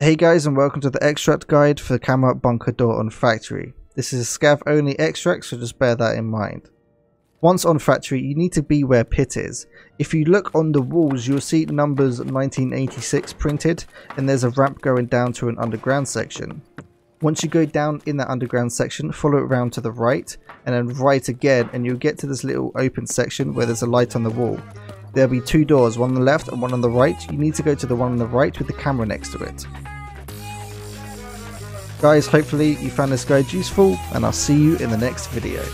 Hey guys, and welcome to the extract guide for the Camera Bunker Door on Factory. This is a Scav only extract, so just bear that in mind. Once on Factory, you need to be where Pit is. If you look on the walls, you'll see numbers 1986 printed, and there's a ramp going down to an underground section. Once you go down in that underground section, follow it round to the right, and then right again, and you'll get to this little open section where there's a light on the wall. There'll be two doors, one on the left and one on the right. You need to go to the one on the right with the camera next to it. Guys, hopefully you found this guide useful, and I'll see you in the next video.